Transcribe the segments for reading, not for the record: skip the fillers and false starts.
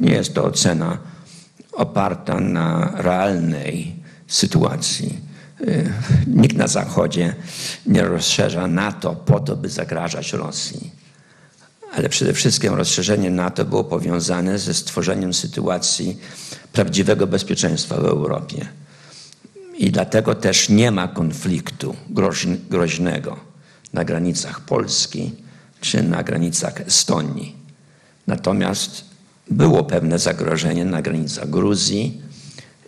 Nie jest to ocena oparta na realnej sytuacji. Nikt na Zachodzie nie rozszerza NATO po to, by zagrażać Rosji. Ale przede wszystkim rozszerzenie NATO było powiązane ze stworzeniem sytuacji prawdziwego bezpieczeństwa w Europie. I dlatego też nie ma konfliktu groźnego na granicach Polski czy na granicach Estonii. Natomiast było pewne zagrożenie na granicach Gruzji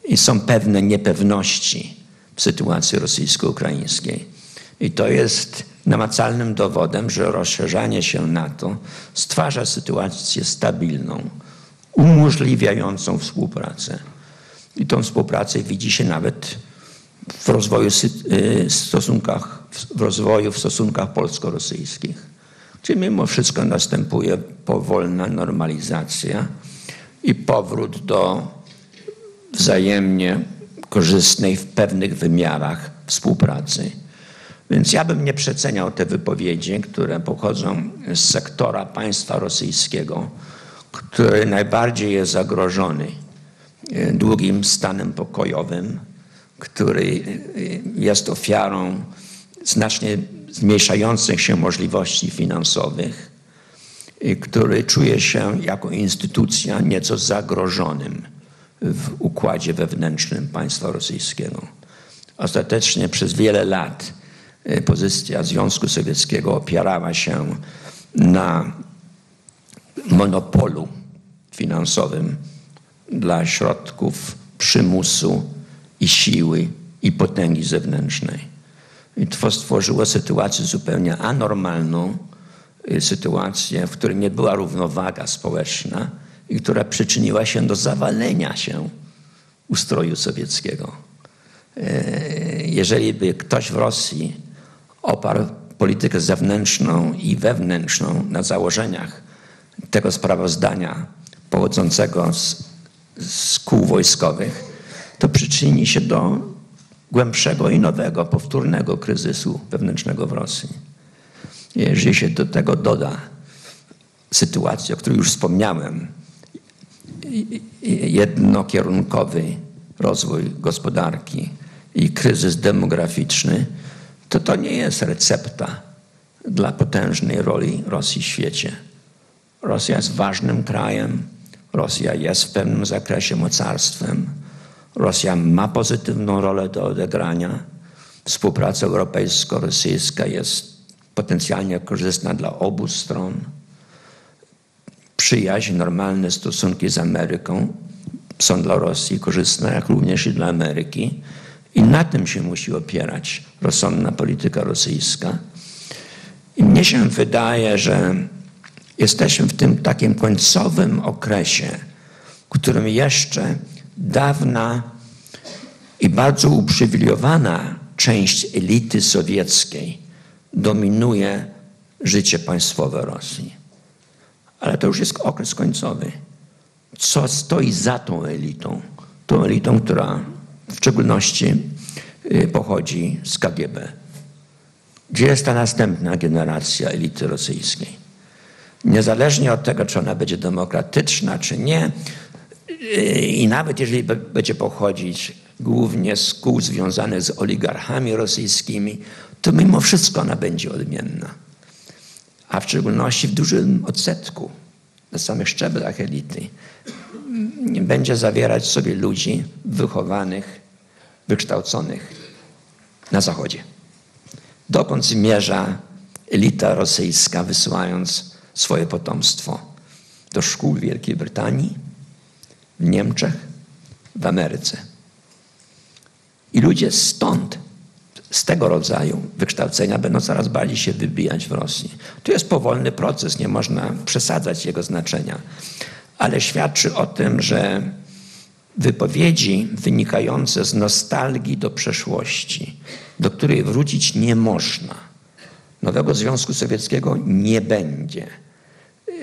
i są pewne niepewności w sytuacji rosyjsko-ukraińskiej. I to jest namacalnym dowodem, że rozszerzanie się NATO stwarza sytuację stabilną, umożliwiającą współpracę. I tą współpracę widzi się nawet w rozwoju w stosunkach polsko-rosyjskich, gdzie mimo wszystko następuje powolna normalizacja i powrót do wzajemnie korzystnej w pewnych wymiarach współpracy. Więc ja bym nie przeceniał te wypowiedzi, które pochodzą z sektora państwa rosyjskiego, który najbardziej jest zagrożony długim stanem pokojowym, który jest ofiarą znacznie zmniejszających się możliwości finansowych i który czuje się jako instytucja nieco zagrożonym w układzie wewnętrznym państwa rosyjskiego. Ostatecznie przez wiele lat pozycja Związku Sowieckiego opierała się na monopolu finansowym dla środków przymusu i siły i potęgi zewnętrznej. I to stworzyło sytuację zupełnie anormalną, sytuację, w której nie była równowaga społeczna i która przyczyniła się do zawalenia się ustroju sowieckiego. Jeżeli by ktoś w Rosji oparł politykę zewnętrzną i wewnętrzną na założeniach tego sprawozdania pochodzącego z kół wojskowych, to przyczyni się do głębszego i nowego, powtórnego kryzysu wewnętrznego w Rosji. Jeżeli się do tego doda sytuacja, o której już wspomniałem, jednokierunkowy rozwój gospodarki i kryzys demograficzny, to to nie jest recepta dla potężnej roli Rosji w świecie. Rosja jest ważnym krajem, Rosja jest w pewnym zakresie mocarstwem, Rosja ma pozytywną rolę do odegrania. Współpraca europejsko-rosyjska jest potencjalnie korzystna dla obu stron. Przyjaźń, normalne stosunki z Ameryką są dla Rosji korzystne, jak również i dla Ameryki. I na tym się musi opierać rozsądna polityka rosyjska. I mnie się wydaje, że jesteśmy w tym takim końcowym okresie, w którym jeszcze dawna i bardzo uprzywilejowana część elity sowieckiej dominuje życie państwowe Rosji. Ale to już jest okres końcowy. Co stoi za tą elitą, która w szczególności pochodzi z KGB? Gdzie jest ta następna generacja elity rosyjskiej? Niezależnie od tego, czy ona będzie demokratyczna, czy nie, i nawet jeżeli będzie pochodzić głównie z kół związanych z oligarchami rosyjskimi, to mimo wszystko ona będzie odmienna. A w szczególności w dużym odsetku, na samych szczeblach elity, będzie zawierać w sobie ludzi wychowanych, wykształconych na Zachodzie. Dokąd zmierza elita rosyjska, wysyłając swoje potomstwo do szkół w Wielkiej Brytanii, w Niemczech, w Ameryce? I ludzie stąd, z tego rodzaju wykształcenia, będą coraz bardziej się wybijać w Rosji. To jest powolny proces, nie można przesadzać jego znaczenia, ale świadczy o tym, że wypowiedzi wynikające z nostalgii do przeszłości, do której wrócić nie można, nowego Związku Sowieckiego nie będzie,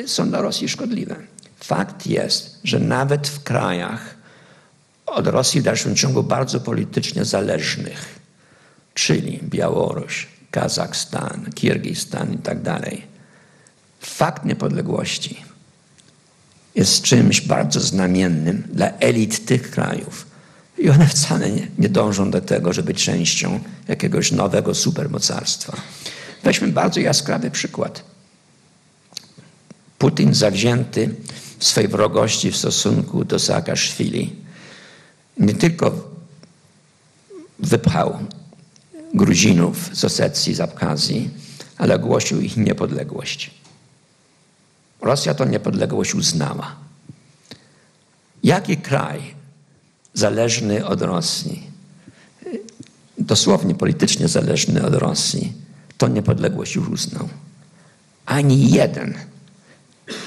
są dla Rosji szkodliwe. Fakt jest, że nawet w krajach od Rosji w dalszym ciągu bardzo politycznie zależnych, czyli Białoruś, Kazachstan, Kirgistan i tak dalej, fakt niepodległości jest czymś bardzo znamiennym dla elit tych krajów. I one wcale nie dążą do tego, żeby być częścią jakiegoś nowego supermocarstwa. Weźmy bardzo jaskrawy przykład. Putin zawzięty w swej wrogości w stosunku do Saakaszwili nie tylko wypchał Gruzinów z Osecji, z Abchazji, ale ogłosił ich niepodległość. Rosja tę niepodległość uznała. Jaki kraj zależny od Rosji, dosłownie politycznie zależny od Rosji, tę niepodległość już uznał? Ani jeden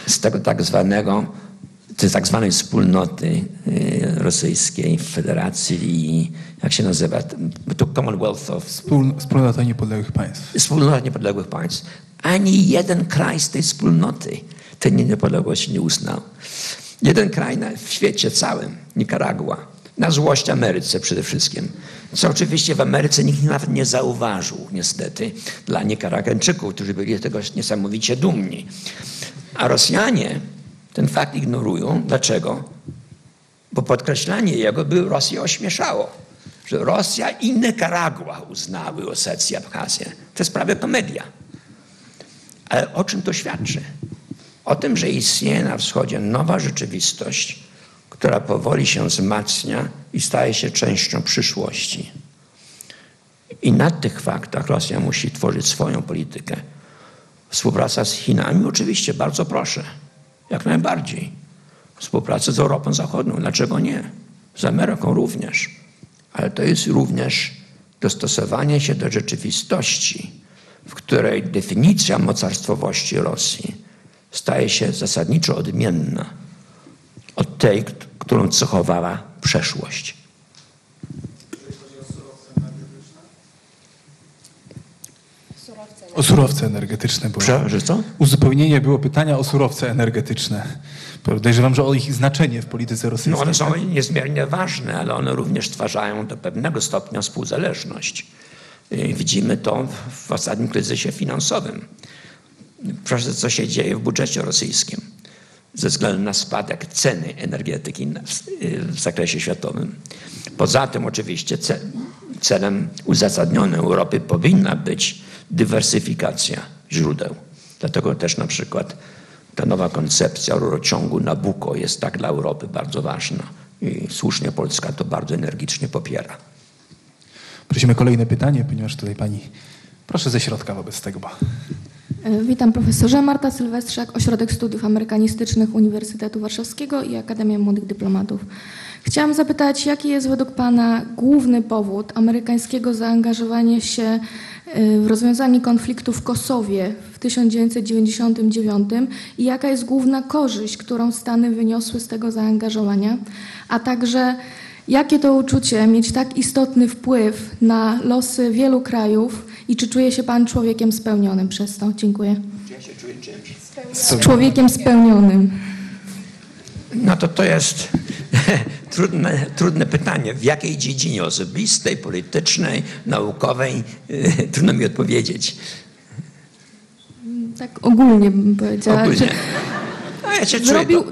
z tego tak zwanej wspólnoty rosyjskiej, federacji i jak się nazywa, to Commonwealth of... Wspólnota niepodległych państw. Wspólnota niepodległych państw. Ani jeden kraj z tej wspólnoty tej niepodległości nie uznał. Jeden kraj w świecie całym, Nikaragua, na złość Ameryce przede wszystkim. Co oczywiście w Ameryce nikt nawet nie zauważył, niestety, dla Nikaraguańczyków, którzy byli tego niesamowicie dumni. A Rosjanie ten fakt ignorują. Dlaczego? Bo podkreślanie jego by Rosję ośmieszało. Że Rosja i Nikaragua uznały Osecję, Abchazję. To jest prawie komedia. Ale o czym to świadczy? O tym, że istnieje na wschodzie nowa rzeczywistość, która powoli się wzmacnia i staje się częścią przyszłości. I na tych faktach Rosja musi tworzyć swoją politykę. Współpraca z Chinami, oczywiście, bardzo proszę. Jak najbardziej. Współpraca z Europą Zachodnią. Dlaczego nie? Z Ameryką również. Ale to jest również dostosowanie się do rzeczywistości, w której definicja mocarstwowości Rosji staje się zasadniczo odmienna od tej, którą cechowała przeszłość. O surowce energetyczne było. Że co? Uzupełnienie było pytania o surowce energetyczne. Podejrzewam, że o ich znaczenie w polityce rosyjskiej. No one są niezmiernie ważne, ale one również stwarzają do pewnego stopnia współzależność. Widzimy to w ostatnim kryzysie finansowym. Proszę, co się dzieje w budżecie rosyjskim ze względu na spadek ceny energetyki w zakresie światowym. Poza tym oczywiście celem uzasadnionym Europy powinna być dywersyfikacja źródeł. Dlatego też na przykład ta nowa koncepcja rurociągu Nabuko jest tak dla Europy bardzo ważna i słusznie Polska to bardzo energicznie popiera. Prosimy kolejne pytanie, ponieważ tutaj pani... Proszę ze środka wobec tego. Witam profesorze. Marta Sylwestrzak, Ośrodek Studiów Amerykanistycznych Uniwersytetu Warszawskiego i Akademia Młodych Dyplomatów. Chciałam zapytać, jaki jest według pana główny powód amerykańskiego zaangażowania się w rozwiązanie konfliktu w Kosowie w 1999 i jaka jest główna korzyść, którą Stany wyniosły z tego zaangażowania, a także jakie to uczucie mieć tak istotny wpływ na losy wielu krajów i czy czuje się pan człowiekiem spełnionym przez to? Dziękuję. Ja się czuję czymś? Człowiekiem spełnionym. No to jest trudne pytanie. W jakiej dziedzinie osobistej, politycznej, naukowej? Trudno mi odpowiedzieć. Tak ogólnie bym powiedziała. Ogólnie.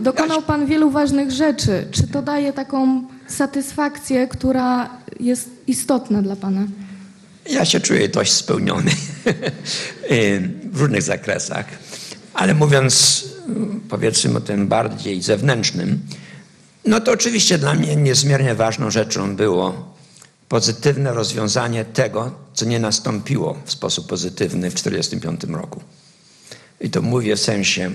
Dokonał pan wielu ważnych rzeczy. Czy to daje taką satysfakcję, która jest istotna dla pana? Ja się czuję dość spełniony w różnych zakresach. Ale mówiąc, powiedzmy, o tym bardziej zewnętrznym, no to oczywiście dla mnie niezmiernie ważną rzeczą było pozytywne rozwiązanie tego, co nie nastąpiło w sposób pozytywny w 1945 roku. I to mówię w sensie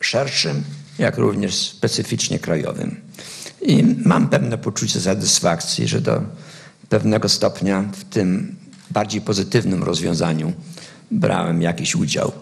szerszym, jak również specyficznie krajowym. I mam pewne poczucie satysfakcji, że do pewnego stopnia w tym bardziej pozytywnym rozwiązaniu brałem jakiś udział.